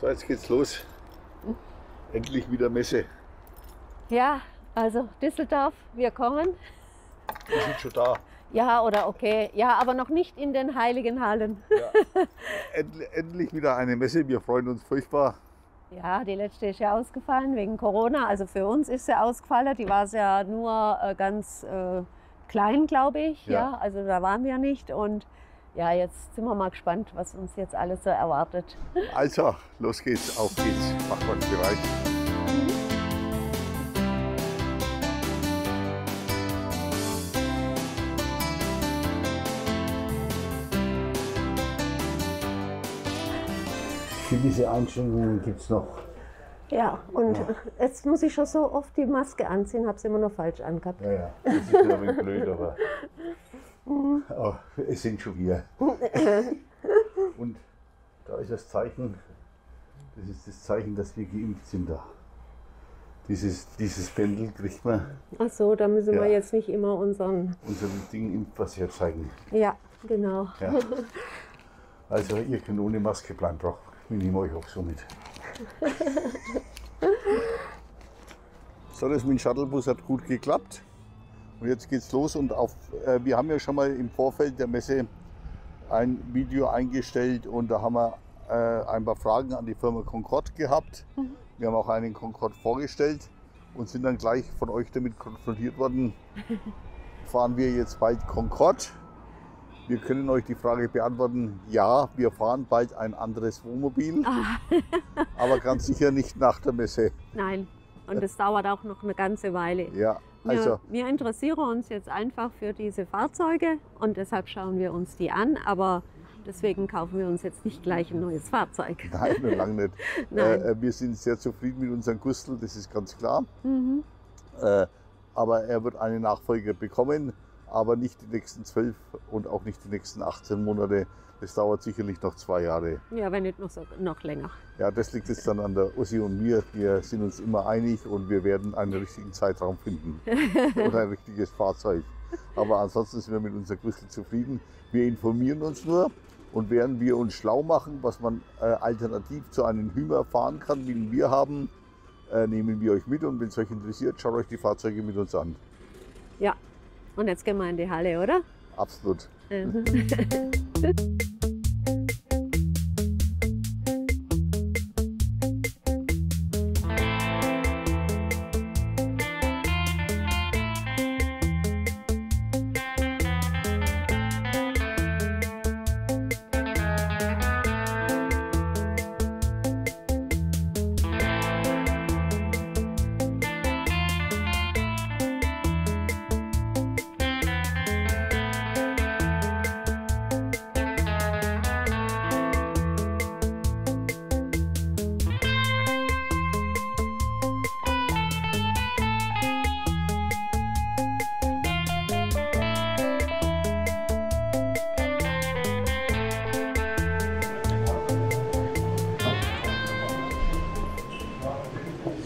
So, jetzt geht's los. Endlich wieder Messe. Ja, also Düsseldorf, wir kommen. Wir sind schon da. Ja, oder okay. Ja, aber noch nicht in den heiligen Hallen. Ja. Endlich wieder eine Messe. Wir freuen uns furchtbar. Ja, die letzte ist ja ausgefallen wegen Corona. Also für uns ist sie ausgefallen. Die war es ja nur ganz klein, glaube ich. Ja. Ja, also da waren wir nicht. Und ja, jetzt sind wir mal gespannt, was uns jetzt alles so erwartet. Also, los geht's, auf geht's. Macht euch bereit. Für diese Einschränkungen gibt es noch. Ja, und ja, jetzt muss ich schon so oft die Maske anziehen, habe es immer noch falsch angehabt. Ja, ja, das ist ja ein blöd, aber oh, es sind schon wir. Und da ist das Zeichen, das ist das Zeichen, dass wir geimpft sind da. Dieses Pendel kriegt man. Ach so, da müssen wir jetzt nicht immer unseren Ding Impfpass hier zeigen. Ja, genau. Ja. Also ihr könnt ohne Maske bleiben, wir nehmen euch auch so mit. So, das mit dem Shuttlebus hat gut geklappt. Und jetzt geht's los und wir haben ja schon mal im Vorfeld der Messe ein Video eingestellt und da haben wir ein paar Fragen an die Firma Concorde gehabt. Wir haben auch einen Concorde vorgestellt und sind dann gleich von euch damit konfrontiert worden. Fahren wir jetzt bald Concorde? Wir können euch die Frage beantworten, ja, wir fahren bald ein anderes Wohnmobil, aber ganz sicher nicht nach der Messe. Nein, und das dauert auch noch eine ganze Weile. Ja, also wir interessieren uns jetzt einfach für diese Fahrzeuge und deshalb schauen wir uns die an, aber deswegen kaufen wir uns jetzt nicht gleich ein neues Fahrzeug. Nein, noch lange nicht. Nein. Wir sind sehr zufrieden mit unserem Gustl, das ist ganz klar, aber er wird einen Nachfolger bekommen. Aber nicht die nächsten 12 und auch nicht die nächsten 18 Monate. Das dauert sicherlich noch 2 Jahre. Ja, wenn nicht noch länger. Ja, das liegt jetzt dann an der Ossi und mir. Wir sind uns immer einig und wir werden einen richtigen Zeitraum finden und ein richtiges Fahrzeug. Aber ansonsten sind wir mit unserer Gustl zufrieden. Wir informieren uns nur und während wir uns schlau machen, was man alternativ zu einem Hymer fahren kann, wie den wir haben, nehmen wir euch mit und wenn es euch interessiert, schaut euch die Fahrzeuge mit uns an. Ja. Und jetzt gehen wir in die Halle, oder? Absolut.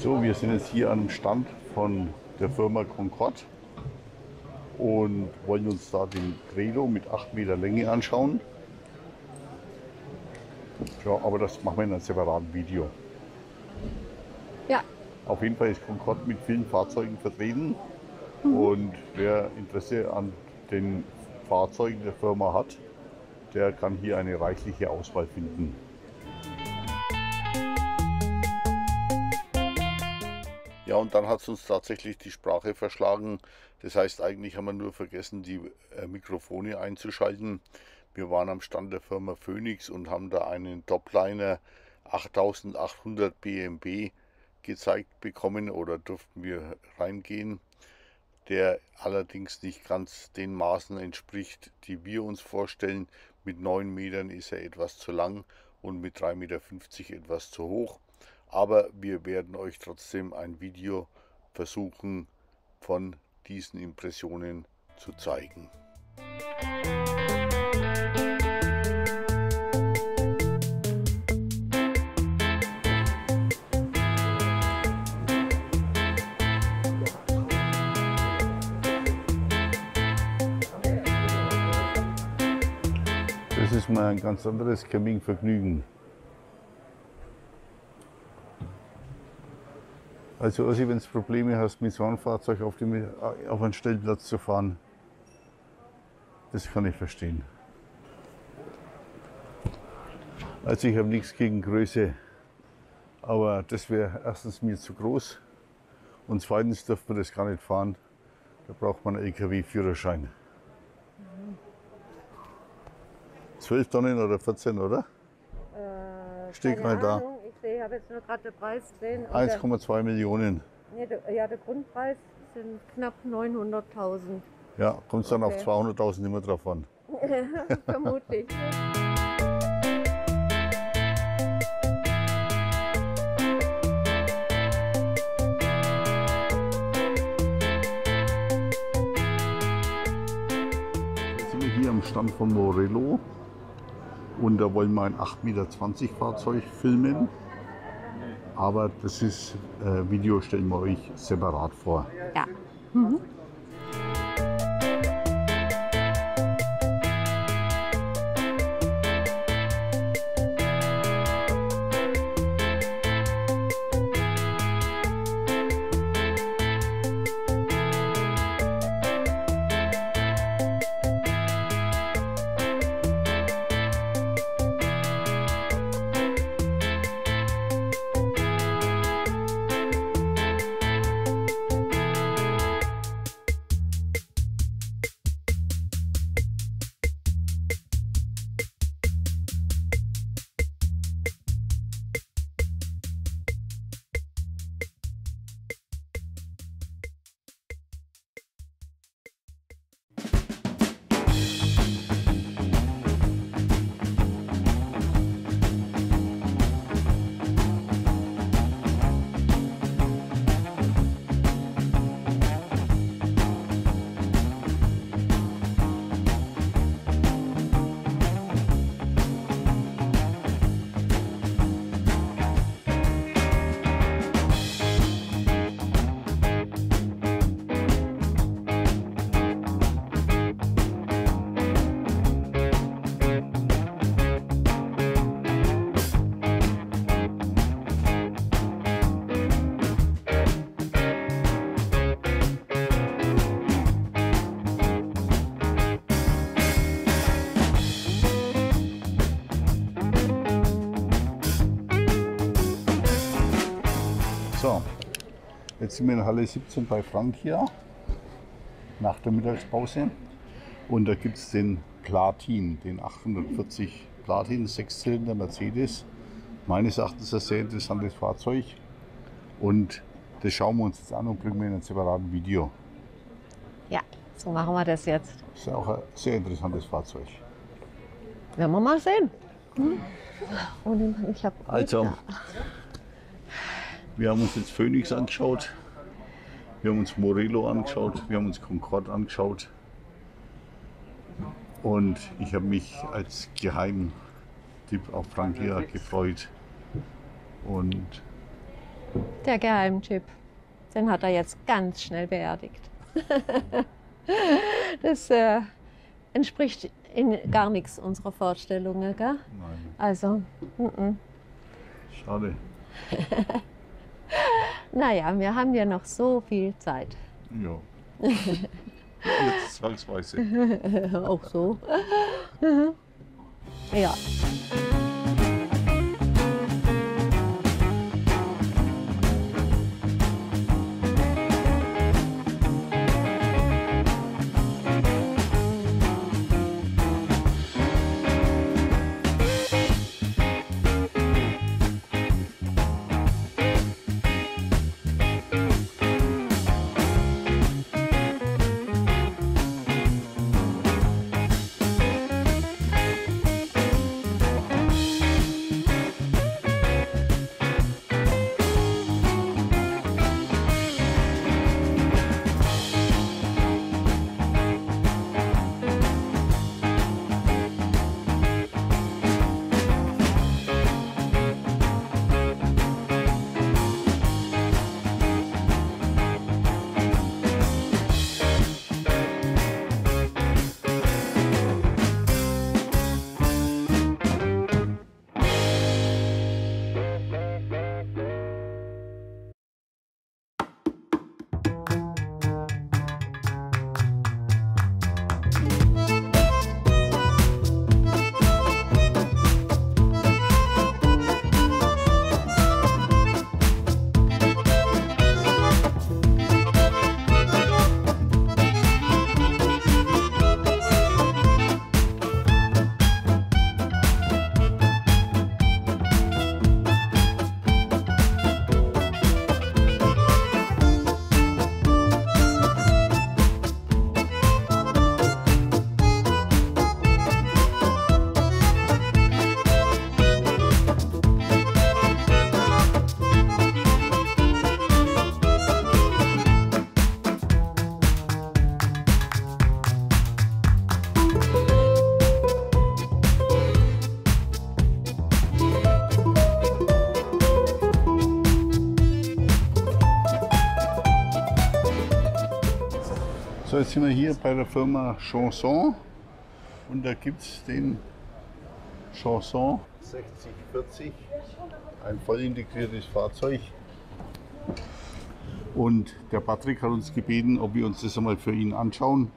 So, wir sind jetzt hier am Stand von der Firma Concorde und wollen uns da den Credo mit 8 Meter Länge anschauen. Ja, aber das machen wir in einem separaten Video. Ja. Auf jeden Fall ist Concorde mit vielen Fahrzeugen vertreten und wer Interesse an den Fahrzeugen der Firma hat, der kann hier eine reichliche Auswahl finden. Ja, und dann hat es uns tatsächlich die Sprache verschlagen. Das heißt, eigentlich haben wir nur vergessen, die Mikrofone einzuschalten. Wir waren am Stand der Firma Phoenix und haben da einen Topliner 8800 BMW gezeigt bekommen oder durften wir reingehen, der allerdings nicht ganz den Maßen entspricht, die wir uns vorstellen. Mit 9 Metern ist er etwas zu lang und mit 3,50 Meter etwas zu hoch. Aber wir werden euch trotzdem ein Video versuchen, von diesen Impressionen zu zeigen. Das ist mal ein ganz anderes Campingvergnügen. Also wenn du Probleme hast, mit so einem Fahrzeug auf einen Stellplatz zu fahren, das kann ich verstehen. Also ich habe nichts gegen Größe, aber das wäre erstens mir zu groß und zweitens dürfte man das gar nicht fahren. Da braucht man einen LKW-Führerschein. 12 Tonnen oder 14, oder? Steht mal da. Ich habe jetzt nur gerade den Preis gesehen. 1,2 Millionen. Nee, der Grundpreis sind knapp 900.000. Ja, kommt es dann auf 200.000 immer drauf an. Vermutlich. Jetzt sind wir hier am Stand von Morelo. Und da wollen wir ein 8,20 Meter Fahrzeug filmen. Aber das ist, Video stellen wir euch separat vor. Ja. Mhm. Jetzt sind wir in Halle 17 bei Frankia nach der Mittagspause und da gibt es den Platin, den 840 Platin, 6-Zylinder Mercedes. Meines Erachtens ein sehr interessantes Fahrzeug und das schauen wir uns jetzt an und bringen wir in ein separaten Video. Ja, so machen wir das jetzt. Das ist auch ein sehr interessantes Fahrzeug. Werden wir mal sehen. Hm? Und ich hab also, wir haben uns jetzt Phoenix angeschaut, wir haben uns Morelo angeschaut, wir haben uns Concorde angeschaut und ich habe mich als Geheimtipp auf Frankia gefreut. Und der Geheimtipp, den hat er jetzt ganz schnell beerdigt. Das entspricht in gar nichts unserer Vorstellungen, gell? Nein. Also, schade. Naja, wir haben ja noch so viel Zeit. Ja. Jetzt zwangsweise. Auch so. Ja. So, jetzt sind wir hier bei der Firma Chanson und da gibt es den Chanson 6040, ein voll integriertes Fahrzeug. Und der Patrick hat uns gebeten, ob wir uns das einmal für ihn anschauen.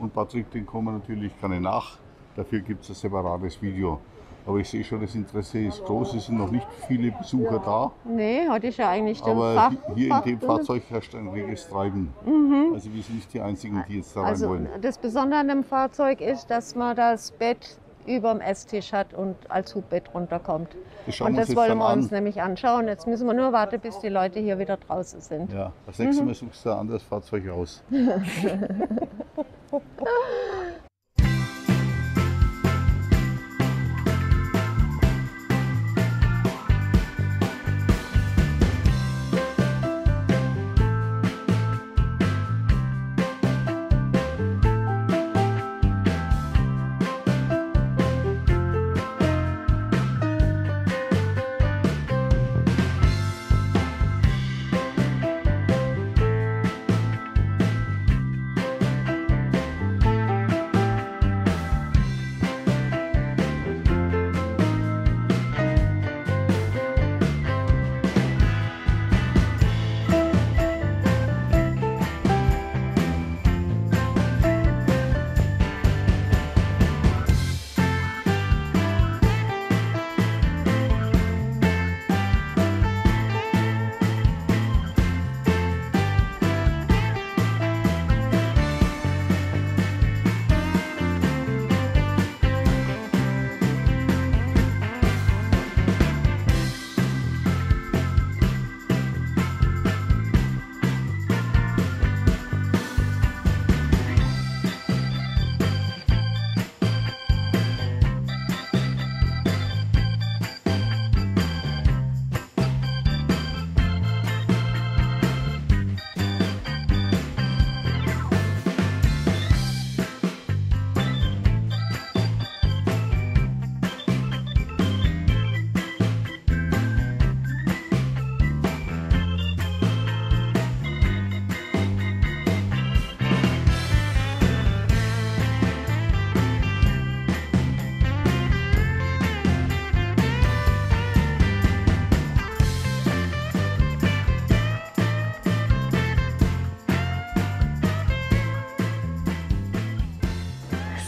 Und Patrick, den kommen wir natürlich gerne nach. Dafür gibt es ein separates Video. Aber ich sehe schon, das Interesse ist groß. Es sind noch nicht viele Besucher da. Nee, heute ist ja eigentlich der Fach. Aber hier in dem Fahrzeug herrscht ein reges Treiben. Mhm. Also wir sind nicht die Einzigen, die jetzt da rein wollen. Das Besondere an dem Fahrzeug ist, dass man das Bett über dem Esstisch hat und als Hubbett runterkommt. Und das wollen wir uns nämlich anschauen. Jetzt müssen wir nur warten, bis die Leute hier wieder draußen sind. Ja, das nächste Mal suchst du ein anderes Fahrzeug aus.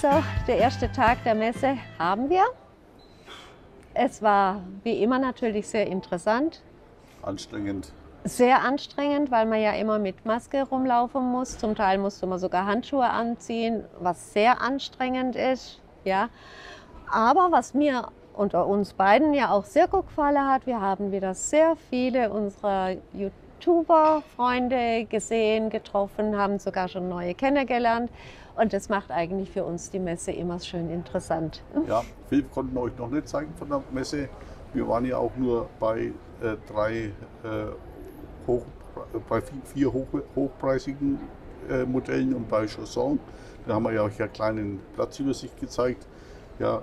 So, der erste Tag der Messe haben wir. Es war wie immer natürlich sehr interessant. Anstrengend. Sehr anstrengend, weil man ja immer mit Maske rumlaufen muss. Zum Teil musste man sogar Handschuhe anziehen, was sehr anstrengend ist. Ja. Aber was mir unter uns beiden ja auch sehr gut gefallen hat, wir haben wieder sehr viele unserer YouTuber-Freunde gesehen, getroffen, haben sogar schon neue kennengelernt. Und das macht eigentlich für uns die Messe immer schön interessant. Ja, viel konnten wir euch noch nicht zeigen von der Messe. Wir waren ja auch nur bei vier hochpreisigen Modellen und bei Chausson. Da haben wir ja euch eine kleine Platzübersicht gezeigt. Ja,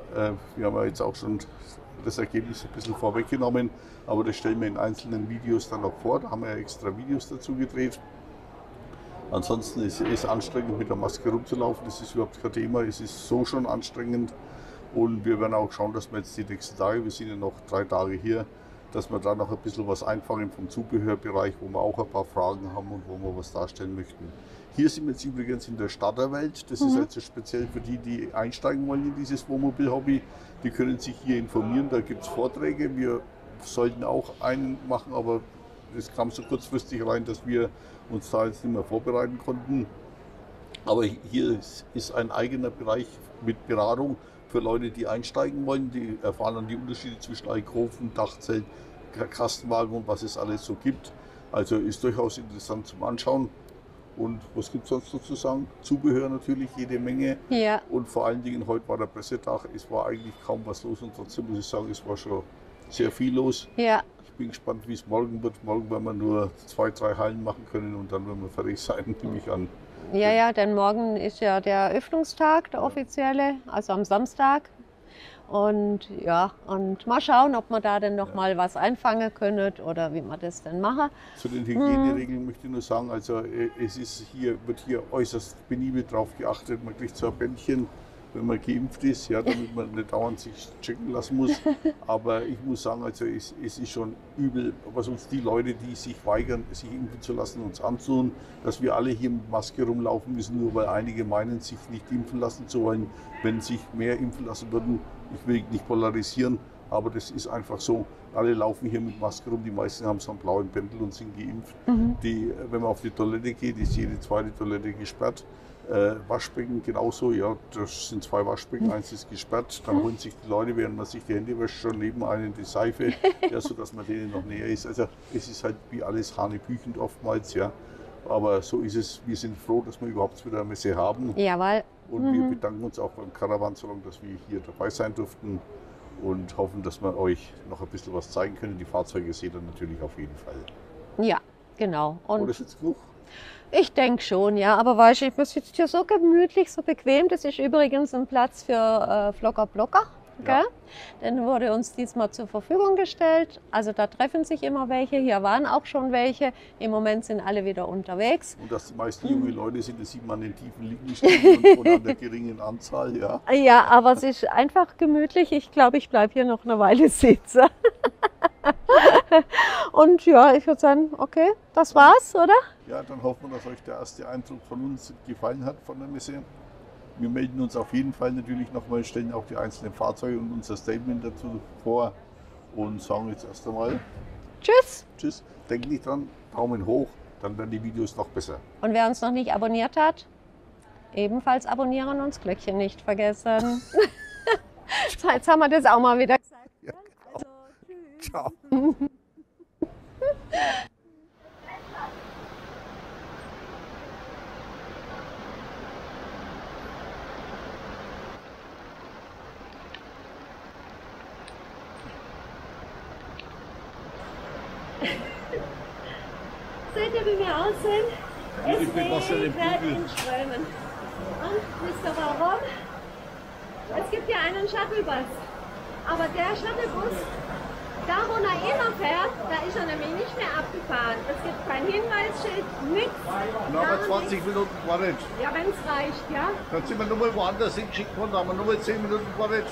wir haben ja jetzt auch schon das Ergebnis ein bisschen vorweggenommen, aber das stellen wir in einzelnen Videos dann auch vor. Da haben wir ja extra Videos dazu gedreht. Ansonsten ist es anstrengend, mit der Maske rumzulaufen. Das ist überhaupt kein Thema. Es ist so schon anstrengend. Und wir werden auch schauen, dass wir jetzt die nächsten Tage, wir sind ja noch 3 Tage hier, dass wir da noch ein bisschen was einfangen vom Zubehörbereich, wo wir auch ein paar Fragen haben und wo wir was darstellen möchten. Hier sind wir jetzt übrigens in der Starterwelt. Das ist also speziell für die, die einsteigen wollen in dieses Wohnmobil-Hobby. Die können sich hier informieren. Da gibt es Vorträge. Wir sollten auch einen machen, aber es kam so kurzfristig rein, dass wir uns da jetzt nicht mehr vorbereiten konnten. Aber hier ist ein eigener Bereich mit Beratung für Leute, die einsteigen wollen. Die erfahren dann die Unterschiede zwischen Eichhofen, Dachzelt, Kastenwagen und was es alles so gibt. Also ist durchaus interessant zum Anschauen. Und was gibt es sonst noch zu sagen? Zubehör natürlich jede Menge. Ja. Und vor allen Dingen, heute war der Pressetag. Es war eigentlich kaum was los und trotzdem muss ich sagen, es war schon sehr viel los. Ja. Ich bin gespannt, wie es morgen wird. Morgen werden wir nur 2, 3 Hallen machen können und dann werden wir fertig sein, nehme ich an. Ja, ja, denn morgen ist ja der Öffnungstag, der offizielle, also am Samstag. Und ja, und mal schauen, ob man da denn noch mal was einfangen können oder wie man das denn machen. Zu den Hygieneregeln möchte ich nur sagen, also es ist hier, wird hier äußerst penibel drauf geachtet. Man kriegt so ein Bändchen, wenn man geimpft ist, ja, damit man nicht dauernd sich checken lassen muss. Aber ich muss sagen, also es ist schon übel, was uns die Leute, die sich weigern, sich impfen zu lassen, uns antun, dass wir alle hier mit Maske rumlaufen müssen, nur weil einige meinen, sich nicht impfen lassen zu wollen. Wenn sich mehr impfen lassen würden, ich will nicht polarisieren, aber das ist einfach so. Alle laufen hier mit Maske rum, die meisten haben so einen blauen Pendel und sind geimpft. Die, wenn man auf die Toilette geht, ist jede zweite Toilette gesperrt. Waschbecken genauso, ja, das sind zwei Waschbecken, eins ist gesperrt, dann holen sich die Leute, während man sich die Hände wäscht, schon neben einem die Seife, ja, sodass man denen noch näher ist. Also es ist halt wie alles hanebüchend oftmals, ja, aber so ist es. Wir sind froh, dass wir überhaupt wieder eine Messe haben. Jawohl. Und wir bedanken uns auch beim Caravan Salon, dass wir hier dabei sein durften und hoffen, dass wir euch noch ein bisschen was zeigen können. Die Fahrzeuge seht ihr natürlich auf jeden Fall. Ja, genau. Und oder ist jetzt genug? Ich denke schon, ja, aber weißt du, ich bin jetzt hier so gemütlich, so bequem. Das ist übrigens ein Platz für Vlogger. Ja. Dann wurde uns diesmal zur Verfügung gestellt. Also da treffen sich immer welche. Hier waren auch schon welche. Im Moment sind alle wieder unterwegs. Und dass die meisten junge Leute sind, das sieht man an den tiefen Liegenschaften und an der geringen Anzahl. Ja, ja, aber es ist einfach gemütlich. Ich glaube, ich bleibe hier noch eine Weile sitzen. Und ja, ich würde sagen, okay, das war's, oder? Ja, dann hoffen wir, dass euch der erste Eindruck von uns gefallen hat, von der Messe. Wir melden uns auf jeden Fall natürlich nochmal, stellen auch die einzelnen Fahrzeuge und unser Statement dazu vor und sagen jetzt erst einmal tschüss. Tschüss. Denkt nicht dran, Daumen hoch, dann werden die Videos noch besser. Und wer uns noch nicht abonniert hat, ebenfalls abonnieren und das Glöckchen nicht vergessen. Jetzt haben wir das auch mal wieder gesagt. Ja, genau. Also, tschüss. Ciao. Seht ihr, wie wir aussehen? Ich bin fast in den Strömen. Und wisst ihr warum? Es gibt ja einen Shuttlebus. Aber der Shuttlebus, da wo er immer fährt, da ist er nämlich nicht mehr abgefahren. Es gibt kein Hinweisschild, nichts. Aber 20 Minuten wartet. Ja, wenn es reicht, ja. Dann sind wir nochmal woanders hingeschickt worden, da haben wir nochmal 10 Minuten wartet.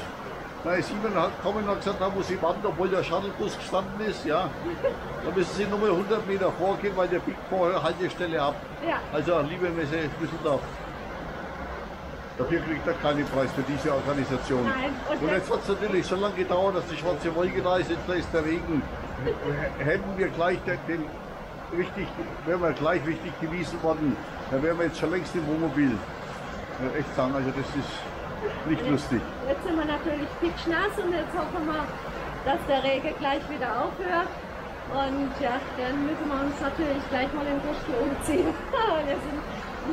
Da ist jemand gekommen und hat gesagt, da muss ich warten, obwohl der Shuttlebus gestanden ist. Ja. Da müssen Sie nochmal 100 Meter vorgehen, weil der biegt vorher Haltestelle ab. Ja. Also, liebe Messe Düsseldorf, dafür kriegt er keinen Preis für diese Organisation. Nein. Und jetzt hat es natürlich so lange gedauert, dass die schwarze Wolke da ist, jetzt ist der Regen. Hätten wir gleich den richtig, wären wir gleich richtig gewiesen worden, dann wären wir jetzt schon längst im Wohnmobil. Ich würde echt sagen, also das ist nicht lustig. Jetzt sind wir natürlich pitschnass und jetzt hoffen wir, dass der Regen gleich wieder aufhört. Und ja, dann müssen wir uns natürlich gleich mal den Gürtel umziehen. Wir sind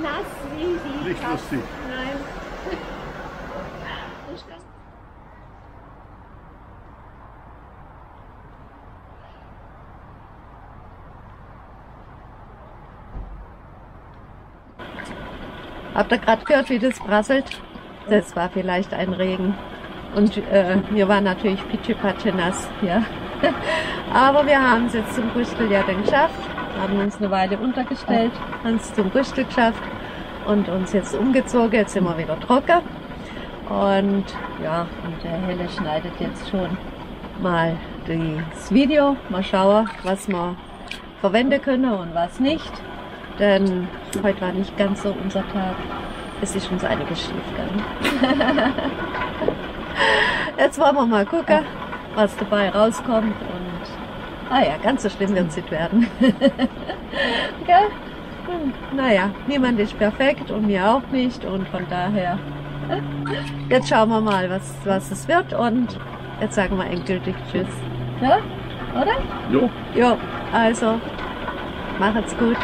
nass wie die Nicht Kass. Lustig. Nein. Habt ihr gerade gehört, wie das prasselt? Das war vielleicht ein Regen und wir waren natürlich pitschepatsche nass, ja. Aber wir haben es jetzt zum Rüstel ja dann geschafft, haben uns eine Weile untergestellt, haben es zum Rüstel geschafft und uns jetzt umgezogen, jetzt sind wir wieder trocken. Und ja, und der Helle schneidet jetzt schon mal das Video, mal schauen, was wir verwenden können und was nicht, denn heute war nicht ganz so unser Tag. Es ist uns einiges schief gegangen. Jetzt wollen wir mal gucken, was dabei rauskommt. Und ah ja, ganz so schlimm wird es nicht werden. Gell? Naja, niemand ist perfekt und mir auch nicht. Und von daher, jetzt schauen wir mal, was es wird. Und jetzt sagen wir endgültig tschüss. Ja? Oder? Jo. Jo, also, macht's gut.